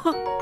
Oh.